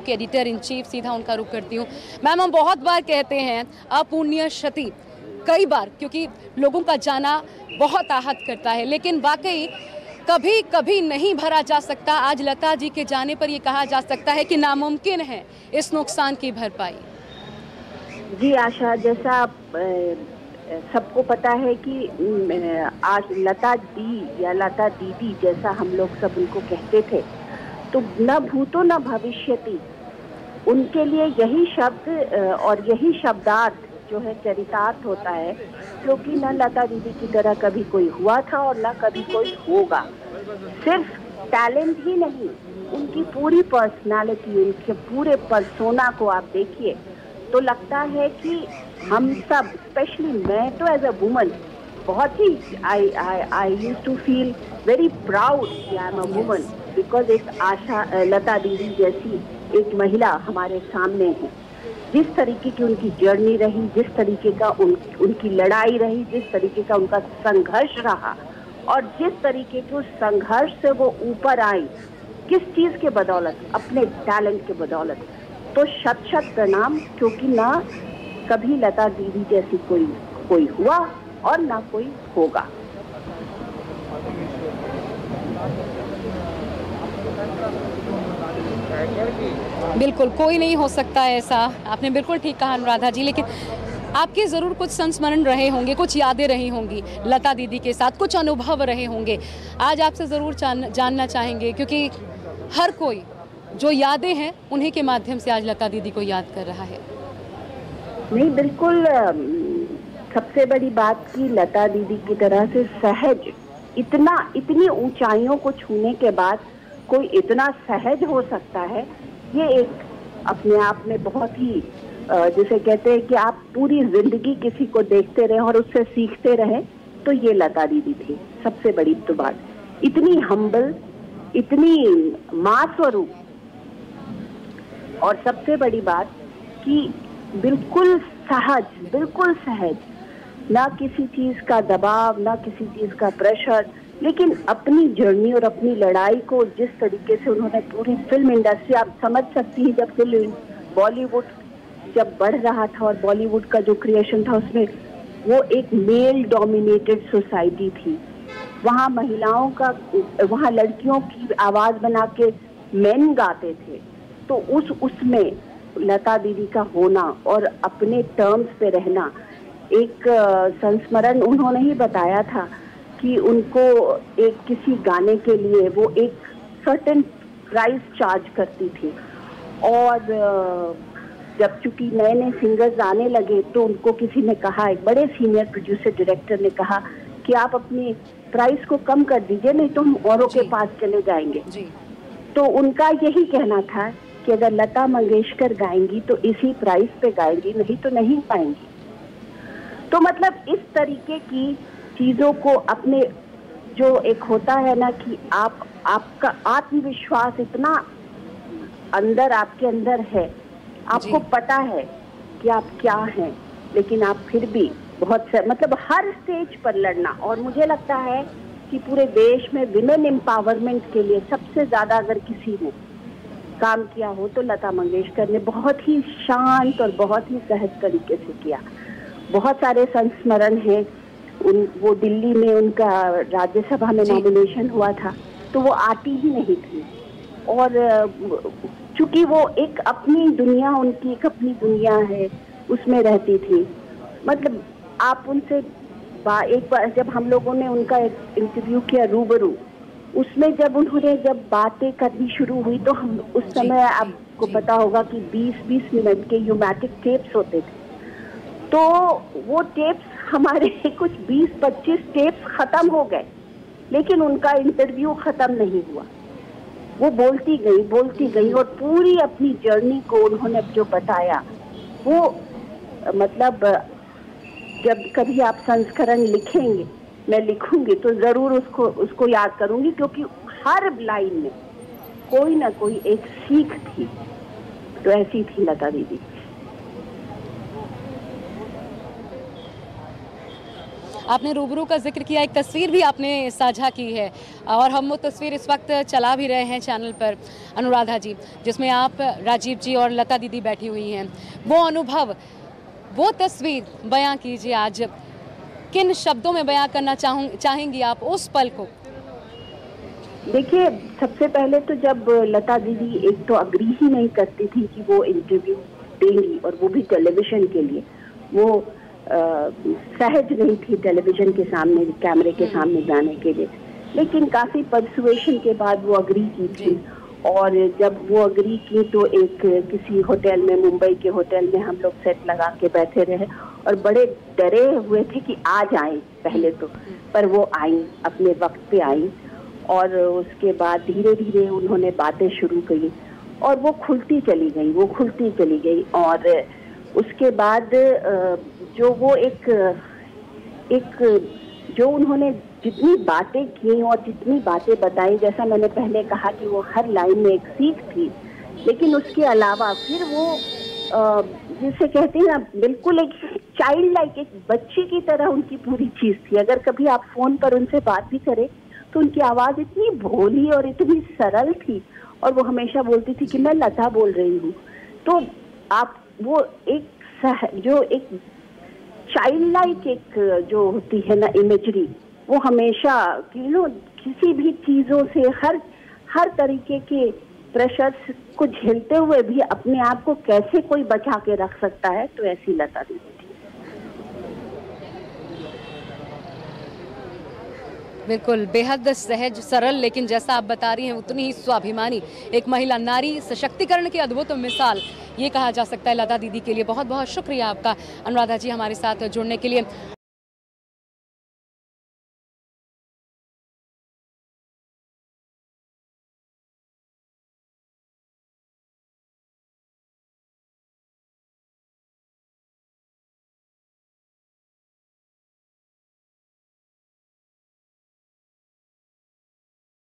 के editor in chief सीधा उनका रुख करती हूँ। मैम, हम बहुत बार कहते हैं अपूर्णीय क्षति, कई बार, क्योंकि लोगों का जाना बहुत आहत करता है, लेकिन वाकई कभी कभी नहीं भरा जा सकता। आज लता जी के जाने पर ये कहा जा सकता है कि नामुमकिन है इस नुकसान की भरपाई। जी आशा, जैसा सबको पता है कि आज लता दी या लता दीदी, जैसा हम लोग सब उनको कहते थे, तो न भूतो न भविष्यति, उनके लिए यही शब्द और यही शब्दार्थ जो है चरितार्थ होता है, क्योंकि न लता दीदी की तरह कभी कोई हुआ था और न कभी कोई होगा। सिर्फ टैलेंट ही नहीं, उनकी पूरी पर्सनालिटी, उनके पूरे पर्सोना को आप देखिए तो लगता है कि हम सब, स्पेशली मैं तो एज अ वुमन बहुत ही I use to feel very proud कि I am a woman, because एक आशा लता दीदी जैसी एक महिला हमारे सामने है। जिस तरीके की उनकी जर्नी रही, जिस तरीके का उनकी लड़ाई रही, जिस तरीके का उनका संघर्ष रहा और जिस तरीके के उस संघर्ष से वो ऊपर आई, किस चीज़ के बदौलत, अपने टैलेंट के बदौलत। तो शत शत प्रणाम, क्योंकि ना कभी लता दीदी जैसी कोई हुआ और ना कोई होगा। बिल्कुल कोई नहीं हो सकता ऐसा, आपने बिल्कुल ठीक कहा अनुराधा जी। लेकिन आपके ज़रूर कुछ संस्मरण रहे होंगे, कुछ यादें रही होंगी लता दीदी के साथ, कुछ अनुभव रहे होंगे। आज आपसे ज़रूर जानना चाहेंगे, क्योंकि हर कोई जो यादें हैं उन्हीं के माध्यम से आज लता दीदी को याद कर रहा है। नहीं, बिल्कुल, सबसे बड़ी बात कि लता दीदी की तरह से सहज, इतनी ऊंचाइयों को छूने के बाद कोई इतना सहज हो सकता है, ये एक अपने आप में बहुत ही जिसे कहते हैं कि आप पूरी जिंदगी किसी को देखते रहें और उससे सीखते रहें, तो ये लता दीदी थी। सबसे बड़ी तो बात, इतनी हम्बल, इतनी माँ स्वरूप, और सबसे बड़ी बात कि बिल्कुल सहज, ना किसी चीज़ का दबाव, ना किसी चीज़ का प्रेशर, लेकिन अपनी जर्नी और अपनी लड़ाई को जिस तरीके से उन्होंने पूरी फिल्म इंडस्ट्री, आप समझ सकती हैं, जब फिल्म बॉलीवुड जब बढ़ रहा था और बॉलीवुड का जो क्रिएशन था उसमें वो एक मेल डोमिनेटेड सोसाइटी थी, वहाँ महिलाओं का, वहाँ लड़कियों की आवाज़ बना के मेन गाते थे, तो उसमें लता दीदी का होना और अपने टर्म्स पे रहना। एक संस्मरण उन्होंने ही बताया था कि उनको एक किसी गाने के लिए वो एक सर्टेन प्राइस चार्ज करती थी, और जब चूंकि नए नए सिंगर्स आने लगे तो उनको किसी ने कहा, एक बड़े सीनियर प्रोड्यूसर डायरेक्टर ने कहा कि आप अपनी प्राइस को कम कर दीजिए, नहीं तो हम औरों के पास चले जाएंगे। तो उनका यही कहना था कि अगर लता मंगेशकर गाएंगी तो इसी प्राइस पे गाएंगी, नहीं तो नहीं पाएंगी। तो मतलब इस तरीके की चीज़ों को अपने, जो एक होता है ना कि आपका आत्मविश्वास इतना अंदर, आपके अंदर है, आपको पता है कि आप क्या हैं, लेकिन आप फिर भी मतलब हर स्टेज पर लड़ना। और मुझे लगता है कि पूरे देश में विमेन एम्पावरमेंट के लिए सबसे ज़्यादा अगर किसी ने काम किया हो तो लता मंगेशकर ने बहुत ही शांत और बहुत ही सहज तरीके से किया। बहुत सारे संस्मरण हैं, वो दिल्ली में उनका राज्यसभा में नॉमिनेशन हुआ था तो वो आती ही नहीं थी, और चूंकि वो एक अपनी दुनिया, उनकी एक अपनी दुनिया है, उसमें रहती थी। मतलब आप उनसे एक बार जब हम लोगों ने उनका एक इंटरव्यू किया रूबरू, उसमें जब उन्होंने बातें करनी शुरू हुई तो हम उस समय, आपको पता होगा कि 20-20 मिनट के ह्यूमैटिक टेप्स होते थे, तो वो टेप्स हमारे कुछ 20-25 टेप्स ख़त्म हो गए, लेकिन उनका इंटरव्यू ख़त्म नहीं हुआ। वो बोलती गई और पूरी अपनी जर्नी को उन्होंने जो बताया वो, मतलब जब कभी आप संस्करण लिखेंगे, मैं लिखूंगी तो ज़रूर उसको याद करूंगी, क्योंकि हर लाइन में कोई ना कोई एक सीख थी। तो ऐसी थी लता दीदी। आपने रूबरू का जिक्र किया, एक तस्वीर भी आपने साझा की है और हम वो तस्वीर इस वक्त चला भी रहे हैं चैनल पर अनुराधा जी, जिसमें आप राजीव जी और लता दीदी बैठी हुई हैं। वो अनुभव, वो तस्वीर बयां कीजिए, आज किन शब्दों में बयां करना चाहेंगी आप उस पल को? देखिए, सबसे पहले तो जब लता दीदी एक तो अग्री ही नहीं करती थी कि वो इंटरव्यू देंगी, और वो भी टेलीविजन के लिए, वो सहज नहीं थी टेलीविजन के सामने, कैमरे के सामने जाने के लिए, लेकिन काफ़ी परसुएशन के बाद वो अग्री की थी। और जब वो अग्री की तो एक किसी होटल में, मुंबई के होटल में हम लोग सेट लगा के बैठे रहे और बड़े डरे हुए थे कि आज आए पहले तो, पर वो आई, अपने वक्त पे आई। और उसके बाद धीरे धीरे उन्होंने बातें शुरू की और वो खुलती चली गई, वो खुलती चली गई। और उसके बाद जो वो एक जो उन्होंने जितनी बातें की और जितनी बातें बताई, जैसा मैंने पहले कहा कि वो हर लाइन में एक सीख थी, लेकिन उसके अलावा फिर वो जिसे कहते हैं ना, बिल्कुल एक चाइल्ड लाइक, एक बच्चे की तरह उनकी पूरी चीज़ थी। अगर कभी आप फ़ोन पर उनसे बात भी करें तो उनकी आवाज़ इतनी भोली और इतनी सरल थी, और वो हमेशा बोलती थी कि मैं लता बोल रही हूँ। तो आप वो एक चाइल्ड लाइक एक जो होती है ना इमेजरी, वो हमेशा किसी भी चीज़ों से, हर तरीके के प्रेशर को झेलते हुए भी अपने आप को कैसे कोई बचा के रख सकता है, तो ऐसी लता दीदी थी। बिल्कुल, बेहद सहज, सरल, लेकिन जैसा आप बता रही हैं उतनी ही स्वाभिमानी एक महिला, नारी सशक्तिकरण की अद्भुत मिसाल ये कहा जा सकता है लता दीदी के लिए। बहुत बहुत शुक्रिया आपका अनुराधा जी हमारे साथ जुड़ने के लिए।